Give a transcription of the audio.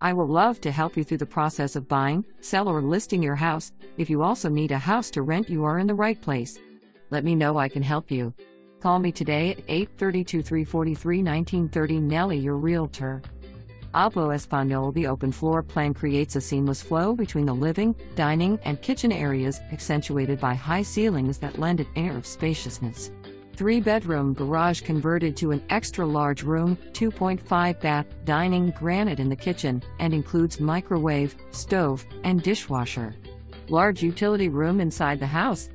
I will love to help you through the process of buying, sell or listing your house. If you also need a house to rent, you are in the right place. Let me know, I can help you. Call me today at 832-343-1930. Nelly, your realtor. Hablo Español. The open floor plan creates a seamless flow between the living, dining, and kitchen areas, accentuated by high ceilings that lend an air of spaciousness. 3-bedroom garage converted to an extra-large room, 2.5-bath, dining, granite in the kitchen, and includes microwave, stove, and dishwasher. Large utility room inside the house,